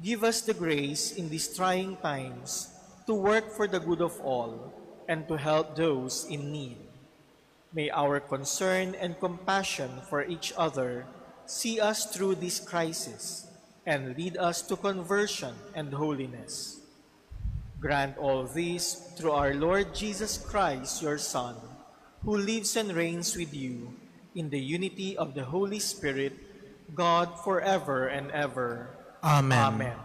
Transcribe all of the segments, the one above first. Give us the grace in these trying times to work for the good of all and to help those in need. May our concern and compassion for each other see us through this crisis and lead us to conversion and holiness. Grant all this through our Lord Jesus Christ, your Son, who lives and reigns with you in the unity of the Holy Spirit, God forever and ever. Amen. Amen.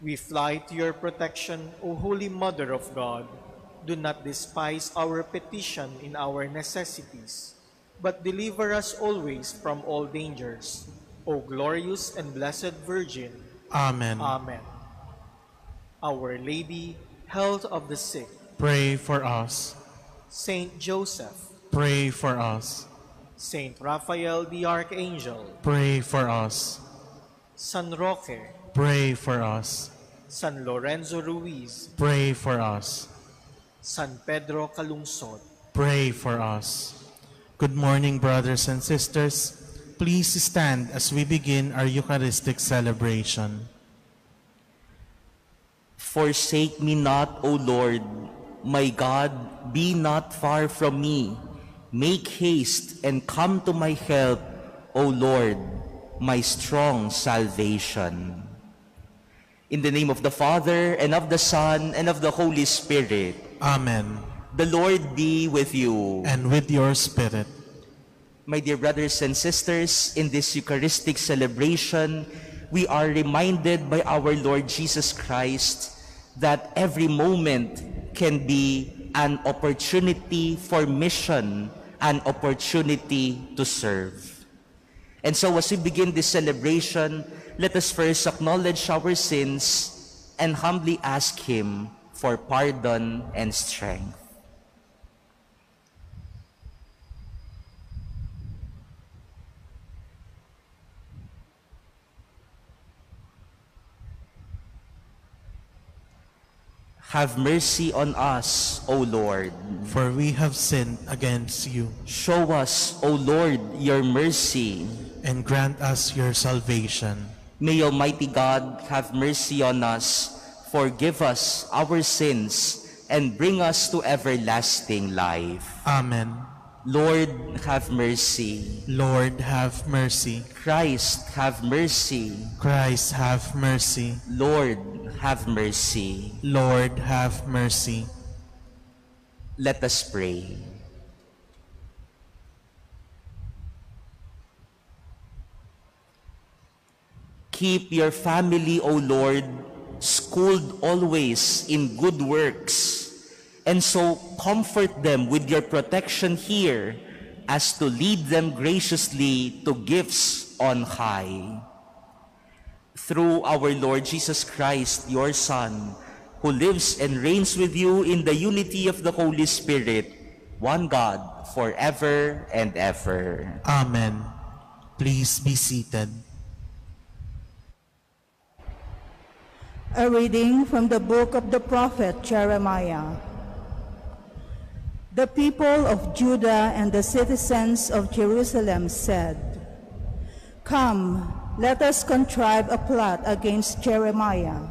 We fly to your protection, O Holy Mother of God. Do not despise our petition in our necessities, but deliver us always from all dangers, O glorious and blessed Virgin. Amen. Amen. Our Lady, health of the sick, pray for us. Saint Joseph, pray for us. Saint Raphael the Archangel, pray for us. San Roque, pray for us. San Lorenzo Ruiz, pray for us. San Pedro Calungsod, pray for us. Good morning, brothers and sisters. Please stand as we begin our Eucharistic celebration. Forsake me not, O Lord. My God, be not far from me. Make haste and come to my help, O Lord, my strong salvation. In the name of the Father, and of the Son, and of the Holy Spirit. Amen. The Lord be with you. And with your spirit. My dear brothers and sisters, in this Eucharistic celebration, we are reminded by our Lord Jesus Christ that every moment can be an opportunity for mission, an opportunity to serve. And so as we begin this celebration, let us first acknowledge our sins and humbly ask Him for pardon and strength. Have mercy on us, O Lord. For we have sinned against you. Show us, O Lord, your mercy. And grant us your salvation. May Almighty God have mercy on us, forgive us our sins, and bring us to everlasting life. Amen. Lord, have mercy. Lord, have mercy. Christ, have mercy. Christ, have mercy. Lord, have mercy. Lord, have mercy. Let us pray. Keep your family, O Lord, schooled always in good works, and so comfort them with your protection here as to lead them graciously to gifts on high. Through our Lord Jesus Christ, your Son, who lives and reigns with you in the unity of the Holy Spirit, one God, forever and ever. Amen. Please be seated. A reading from the book of the prophet Jeremiah. The people of Judah and the citizens of Jerusalem said, "Come, let us contrive a plot against Jeremiah.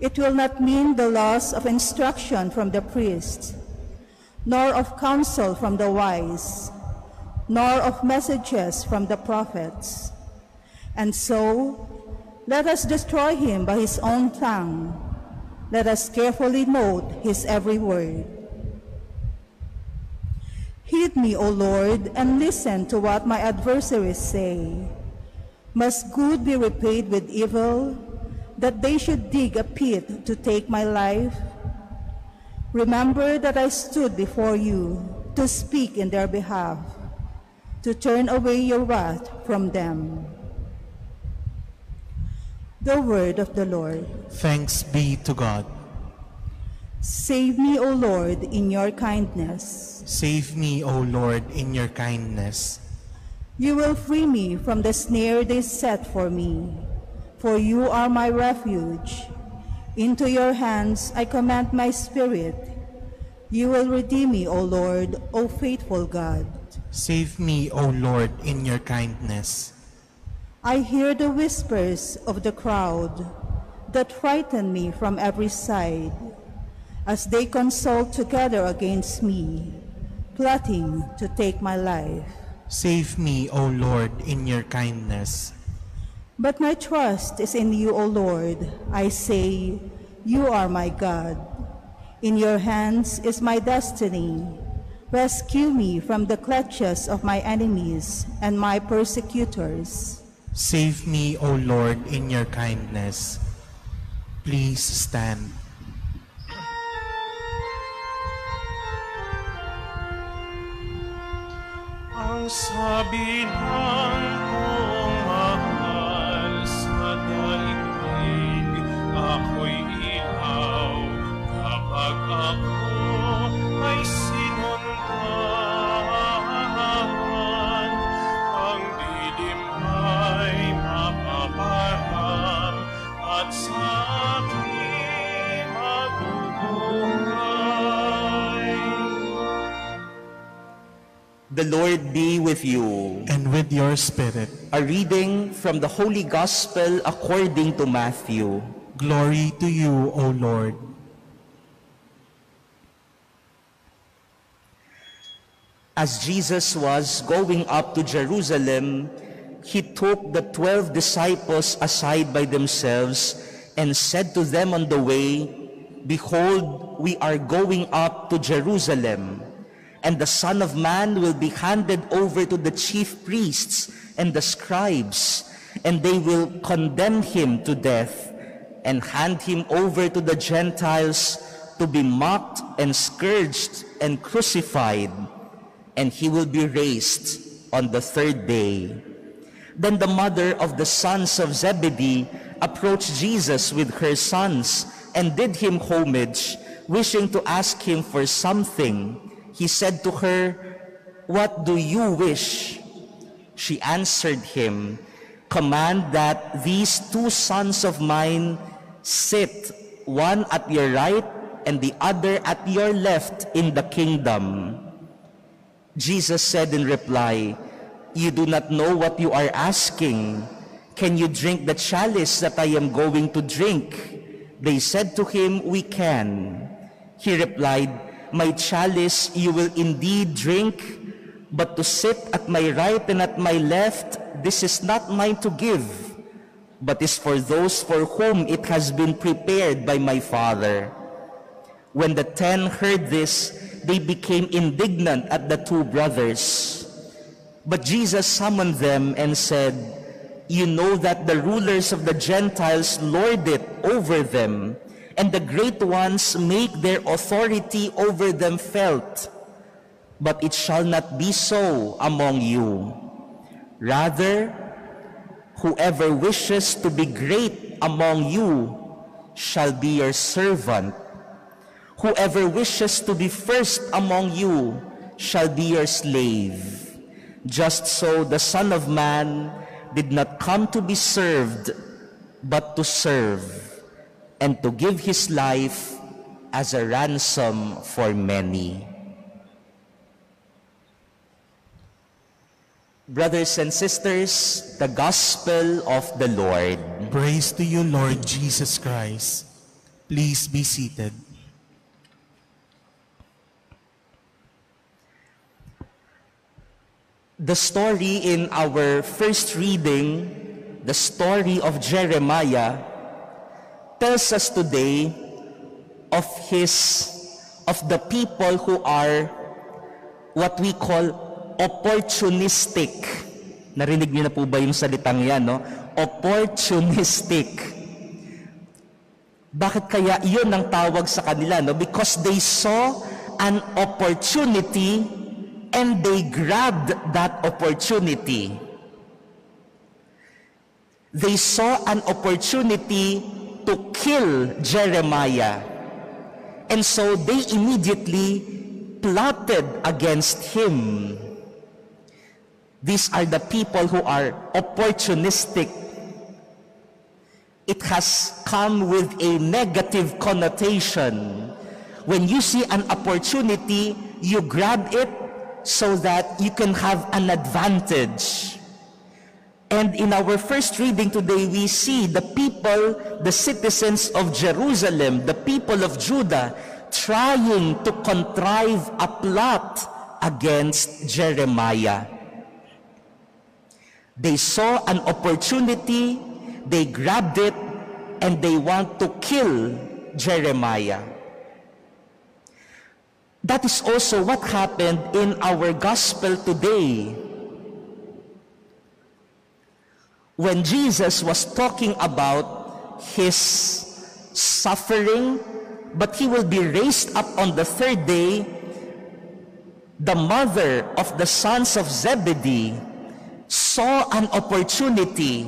It will not mean the loss of instruction from the priests, nor of counsel from the wise, nor of messages from the prophets. And so, let us destroy him by his own tongue. Let us carefully note his every word. Heed me, O Lord, and listen to what my adversaries say. Must good be repaid with evil, that they should dig a pit to take my life? Remember that I stood before you to speak in their behalf, to turn away your wrath from them." The word of the Lord. Thanks be to God. Save me, O Lord, in your kindness. Save me, O Lord, in your kindness. You will free me from the snare they set for me, for you are my refuge. Into your hands I commend my spirit. You will redeem me, O Lord, O faithful God. Save me, O Lord, in your kindness. I hear the whispers of the crowd that frighten me from every side, as they consult together against me, plotting to take my life. Save me, O Lord, in your kindness. But my trust is in you, O Lord. I say, you are my God. In your hands is my destiny. Rescue me from the clutches of my enemies and my persecutors. Save me, O Lord, in your kindness. Please stand. Ang sabi ng kong mahal sa daigdig, ako'y ilaw kapag ako ay sinundan. Ang dilim ay mapaparam at sa aking magubuhay. The Lord be with you. And with your spirit. A reading from the Holy Gospel according to Matthew. Glory to you, O Lord. As Jesus was going up to Jerusalem, he took the 12 disciples aside by themselves and said to them on the way, "Behold, we are going up to Jerusalem. And the Son of Man will be handed over to the chief priests and the scribes, and they will condemn him to death and hand him over to the Gentiles to be mocked and scourged and crucified, and he will be raised on the third day." Then the mother of the sons of Zebedee approached Jesus with her sons and did him homage, wishing to ask him for something. He said to her, "What do you wish?" She answered him, "Command that these two sons of mine sit, one at your right and the other at your left in the kingdom." Jesus said in reply, "You do not know what you are asking. Can you drink the chalice that I am going to drink?" They said to him, "We can." He replied, "My chalice you will indeed drink, but to sit at my right and at my left, this is not mine to give, but is for those for whom it has been prepared by my Father." When the 10 heard this, they became indignant at the two brothers. But Jesus summoned them and said, "You know that the rulers of the Gentiles lord it over them, and the great ones make their authority over them felt. But it shall not be so among you. Rather, whoever wishes to be great among you shall be your servant. Whoever wishes to be first among you shall be your slave. Just so the Son of Man did not come to be served, but to serve, and to give his life as a ransom for many. Brothers and sisters, the Gospel of the Lord. Praise to you, Lord Jesus Christ. Please be seated. The story in our first reading, the story of Jeremiah, tells us today of the people who are what we call opportunistic. Narinig niyo na po ba yung salitang yan, no? Opportunistic. Bakit kaya yun ang tawag sa kanila, no? Because they saw an opportunity and they grabbed that opportunity. They saw an opportunity to kill Jeremiah, and so they immediately plotted against him. These are the people who are opportunistic. It has come with a negative connotation. When you see an opportunity, you grab it so that you can have an advantage. And in our first reading today, we see the people, the citizens of Jerusalem, the people of Judah, trying to contrive a plot against Jeremiah. They saw an opportunity, they grabbed it, and they want to kill Jeremiah. That is also what happened in our gospel today. When Jesus was talking about his suffering, but he will be raised up on the third day, the mother of the sons of Zebedee saw an opportunity,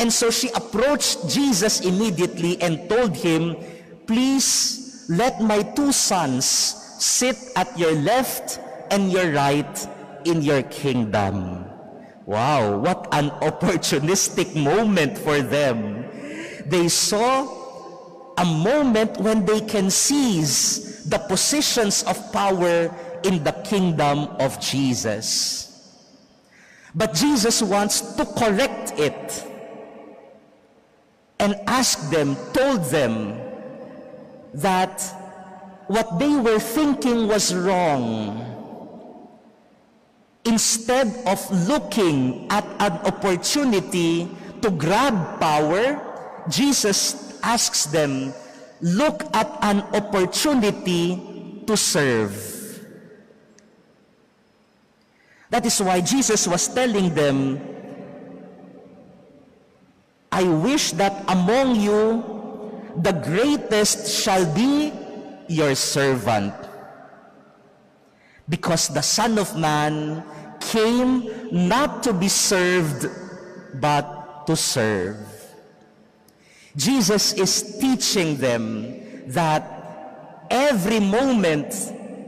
and so she approached Jesus immediately and told him, "Please let my two sons sit at your left and your right in your kingdom." Wow, what an opportunistic moment for them. They saw a moment when they can seize the positions of power in the kingdom of Jesus. But Jesus wants to correct it and asked them, told them that what they were thinking was wrong. Instead of looking at an opportunity to grab power, Jesus asks them, look at an opportunity to serve. That is why Jesus was telling them, I wish that among you, the greatest shall be your servant, because the Son of Man came not to be served, but to serve. Jesus is teaching them that every moment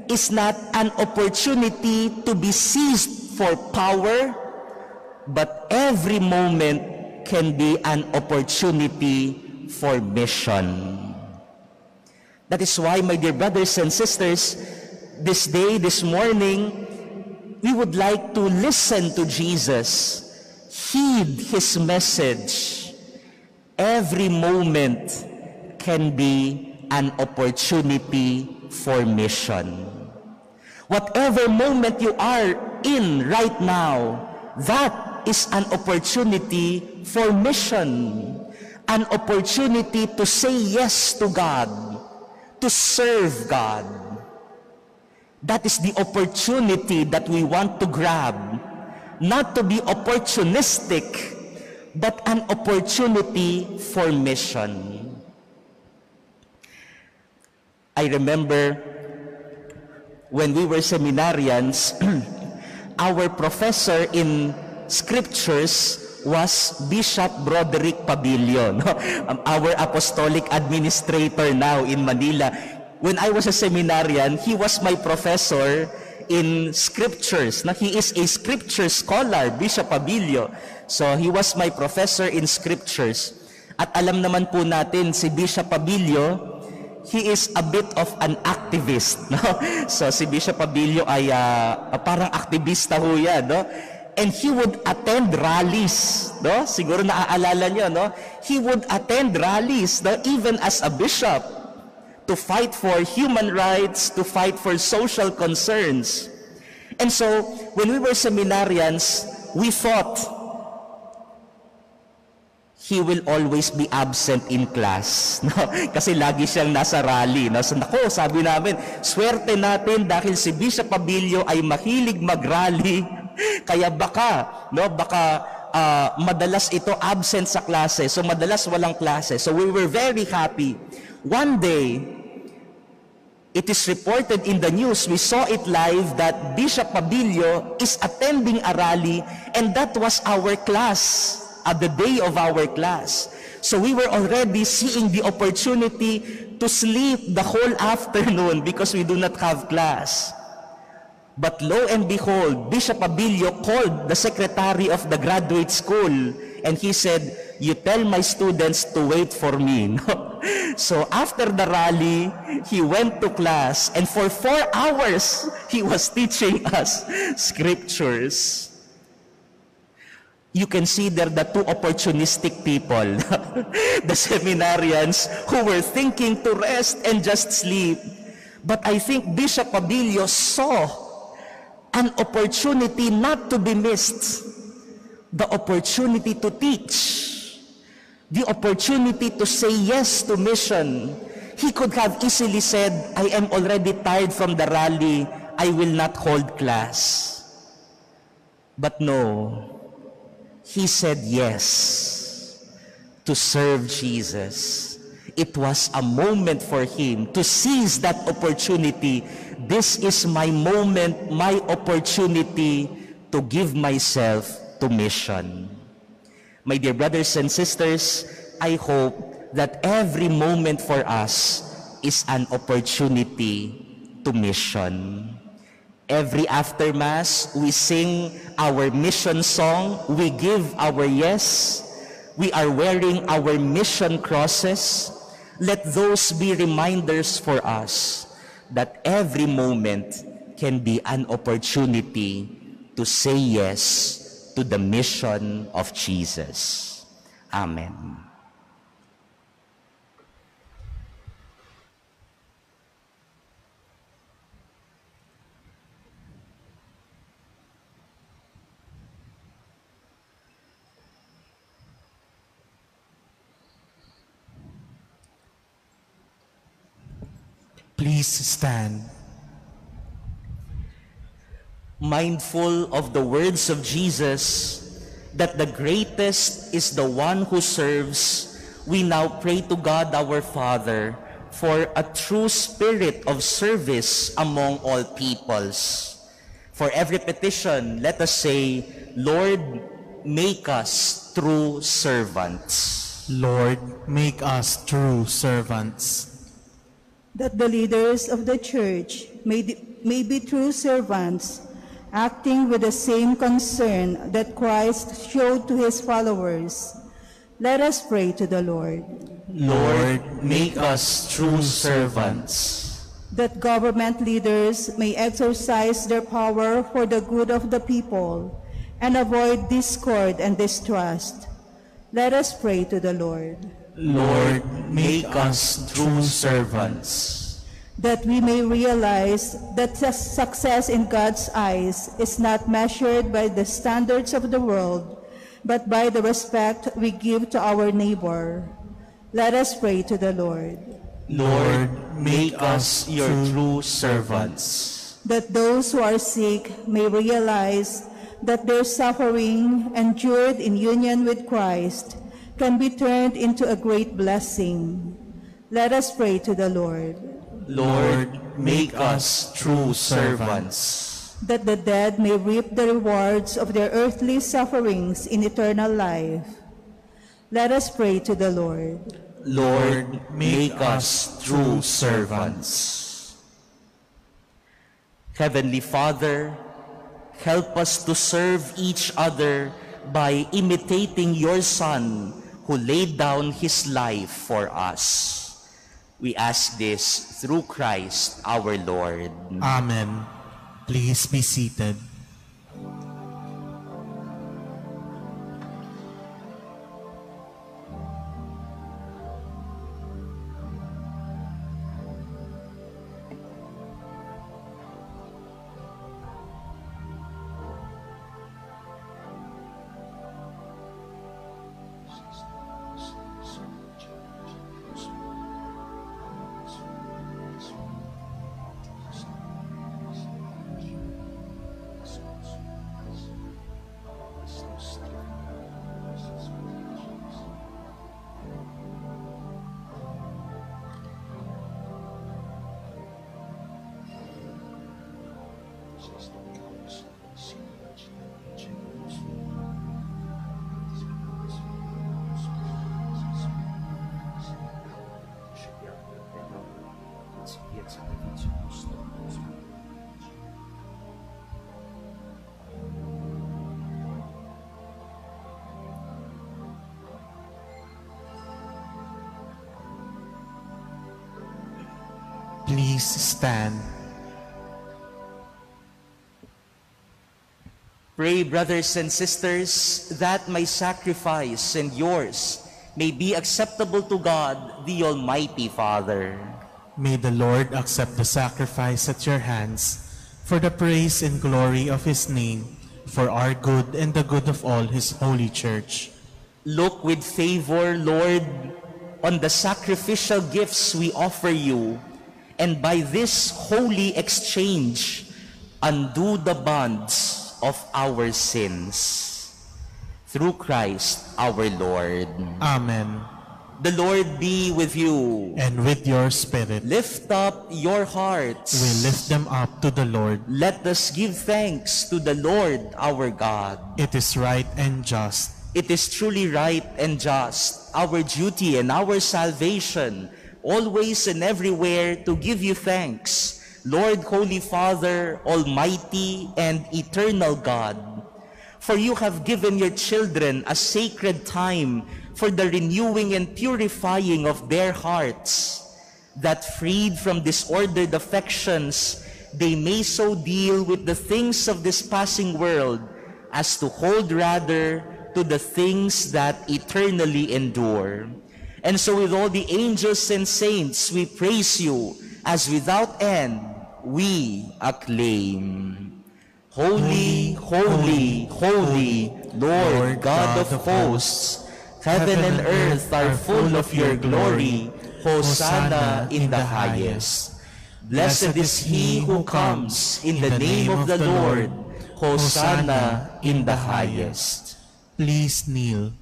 is not an opportunity to be seized for power, but every moment can be an opportunity for mission. That is why, my dear brothers and sisters, this day, this morning, we would like to listen to Jesus, heed his message. Every moment can be an opportunity for mission. Whatever moment you are in right now, that is an opportunity for mission, an opportunity to say yes to God, to serve God. That is the opportunity that we want to grab. Not to be opportunistic, but an opportunity for mission. I remember when we were seminarians, our professor in scriptures was Bishop Broderick Pabillon, our apostolic administrator now in Manila. When I was a seminarian, he was my professor in scriptures. Now, he is a scripture scholar, Bishop Pabillon. So he was my professor in scriptures. At alam naman po natin si Bishop Pabillon, he is a bit of an activist, no? So si Bishop Pabillon ay parang aktivista ho yan, no? And he would attend rallies, no? Siguro naaalala niyo, no? He would attend rallies, no? Even as a bishop, to fight for human rights, to fight for social concerns. And so, when we were seminarians, we thought, he will always be absent in class. No? Kasi lagi siyang nasa rally. No? So, nako, sabi namin, swerte natin dahil si Bishop Pabillon ay mahilig mag-rally. Kaya baka, no? Baka madalas ito absent sa klase. So, madalas walang klase. So, we were very happy. One day, it is reported in the news, we saw it live, that Bishop Pabillon is attending a rally, and that was our class, at the day of our class. So we were already seeing the opportunity to sleep the whole afternoon because we do not have class. But lo and behold, Bishop Pabillon called the secretary of the graduate school, and he said, "You tell my students to wait for me." So after the rally, he went to class, and for 4 hours, he was teaching us scriptures. You can see there the two opportunistic people, the seminarians who were thinking to rest and just sleep. But I think Bishop Pabillon saw an opportunity not to be missed, the opportunity to teach, the opportunity to say yes to mission. He could have easily said, "I am already tired from the rally. I will not hold class." But no, he said yes to serve Jesus. It was a moment for him to seize that opportunity. This is my moment, my opportunity to give myself to mission. My dear brothers and sisters, I hope that every moment for us is an opportunity to mission. Every after Mass, we sing our mission song, we give our yes, we are wearing our mission crosses. Let those be reminders for us that every moment can be an opportunity to say yes to the mission of Jesus. Amen. Please stand. Mindful of the words of Jesus, that the greatest is the one who serves, we now pray to God our Father for a true spirit of service among all peoples. For every petition, let us say, Lord, make us true servants. Lord, make us true servants. That the leaders of the Church may be true servants, acting with the same concern that Christ showed to his followers. Let us pray to the Lord. Lord, make us true servants. That government leaders may exercise their power for the good of the people and avoid discord and distrust. Let us pray to the Lord. Lord, make us true servants. That we may realize that success in God's eyes is not measured by the standards of the world, but by the respect we give to our neighbor. Let us pray to the Lord. Lord, make us your true servants. That those who are sick may realize that their suffering, endured in union with Christ, can be turned into a great blessing. Let us pray to the Lord. Lord, make us true servants. That the dead may reap the rewards of their earthly sufferings in eternal life. Let us pray to the Lord. Lord, make us true servants. Heavenly Father, help us to serve each other by imitating your Son, who laid down his life for us. We ask this through Christ our Lord. Amen. Please be seated. Please stand. Pray, brothers and sisters, that my sacrifice and yours may be acceptable to God, the Almighty Father. May the Lord accept the sacrifice at your hands for the praise and glory of his name, for our good and the good of all his holy church. Look with favor, Lord, on the sacrificial gifts we offer you, and by this holy exchange, undo the bonds of our sins. Through Christ our Lord. Amen. The Lord be with you. And with your spirit. Lift up your hearts. We lift them up to the Lord. Let us give thanks to the Lord our God. It is right and just. It is truly right and just, our duty and our salvation, always and everywhere to give you thanks, Lord, Holy Father, Almighty and Eternal God. For you have given your children a sacred time for the renewing and purifying of their hearts, that freed from disordered affections, they may so deal with the things of this passing world as to hold rather to the things that eternally endure. And so with all the angels and saints, we praise you, as without end we acclaim. Holy, holy, holy, Lord God of hosts, heaven and earth are full of your glory. Hosanna in the highest. Blessed is he who comes in the name of the Lord. Hosanna in the highest. Please kneel.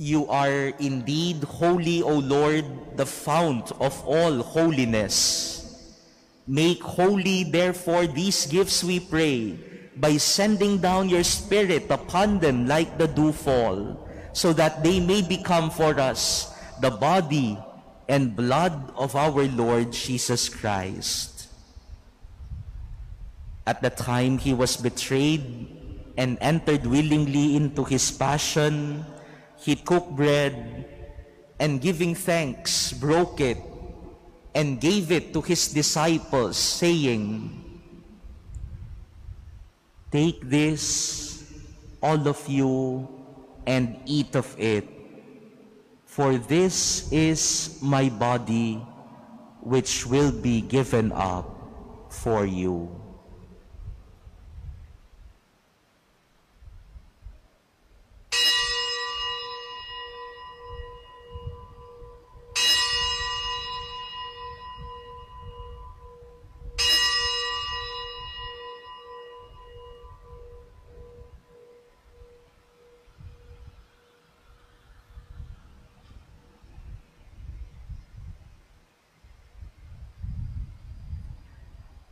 You are indeed holy, O Lord, the fount of all holiness. Make holy, therefore, these gifts, we pray, by sending down your Spirit upon them like the dewfall, so that they may become for us the body and blood of our Lord Jesus Christ. At the time he was betrayed and entered willingly into his passion, he took bread, and giving thanks, broke it, and gave it to his disciples, saying, "Take this, all of you, and eat of it, for this is my body, which will be given up for you."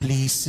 Please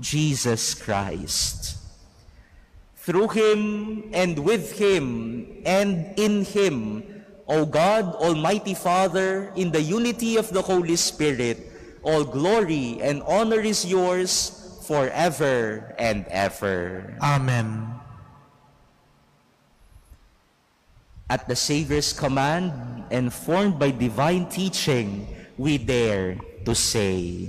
Jesus Christ. Through him, and with him, and in him, O God, Almighty Father, in the unity of the Holy Spirit, all glory and honor is yours forever and ever. Amen. At the Savior's command, and formed by divine teaching, we dare to say,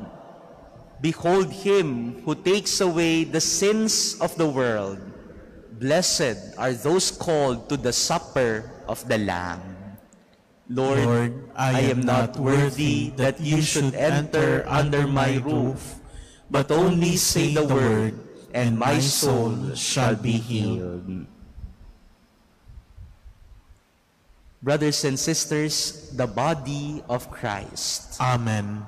Behold him who takes away the sins of the world. Blessed are those called to the supper of the Lamb. Lord, I am not worthy that you should enter under my roof, but only say the word, and my soul shall be healed. Brothers and sisters, the body of Christ. Amen.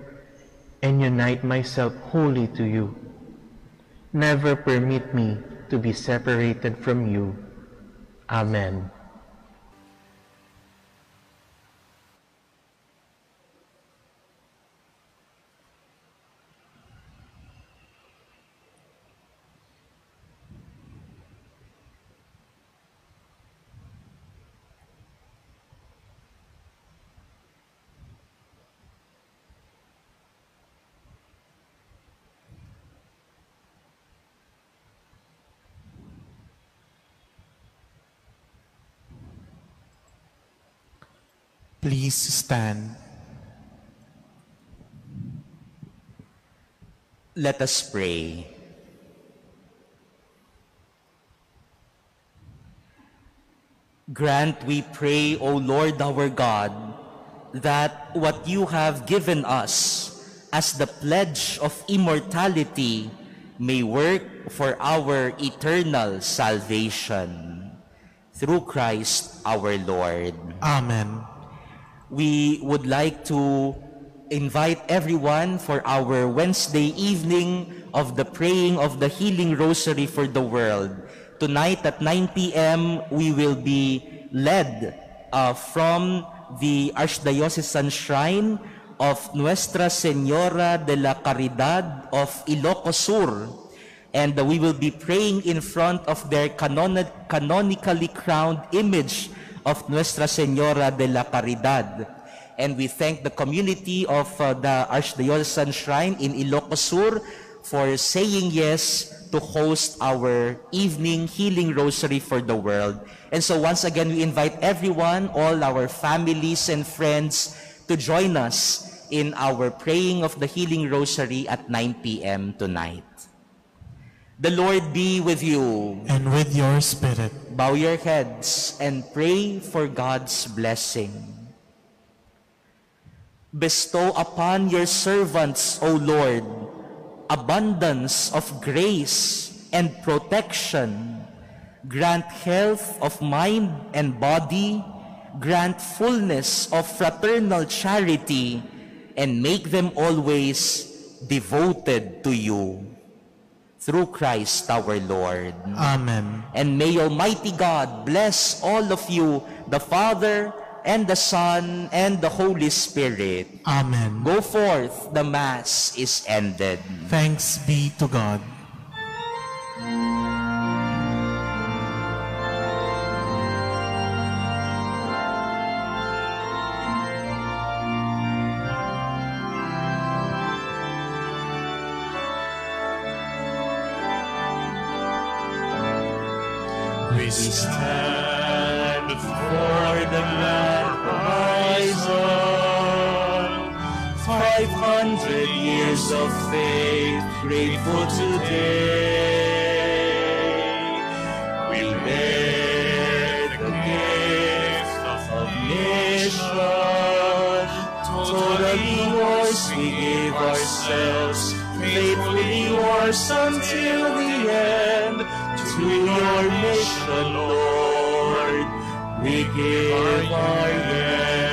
and unite myself wholly to you. Never permit me to be separated from you. Amen. Please stand. Let us pray. Grant, we pray, O Lord our God, that what you have given us as the pledge of immortality may work for our eternal salvation. Through Christ our Lord. Amen. We would like to invite everyone for our Wednesday evening of the praying of the Healing Rosary for the World. Tonight at 9 p.m., we will be led from the Archdiocesan Shrine of Nuestra Señora de la Caridad of Ilocos Sur. And we will be praying in front of their canonically crowned image of Nuestra Señora de la Caridad. And we thank the community of the Archdiocesan Shrine in Ilocos Sur for saying yes to host our evening Healing Rosary for the World. And so once again, we invite everyone, all our families and friends, to join us in our praying of the Healing Rosary at 9 p.m. tonight. The Lord be with you. And with your spirit. Bow your heads and pray for God's blessing. Bestow upon your servants, O Lord, abundance of grace and protection. Grant health of mind and body. Grant fullness of fraternal charity, and make them always devoted to you. Through Christ our Lord. Amen. And may Almighty God bless all of you, the Father, and the Son, and the Holy Spirit. Amen. Go forth, the Mass is ended. Thanks be to God. We stand for the horizon, 500 years of faith, grateful today. We'll bear the gift of a nation, totally yours we give ourselves, faithfully yours until the end. To your mission, Lord, we give our hand.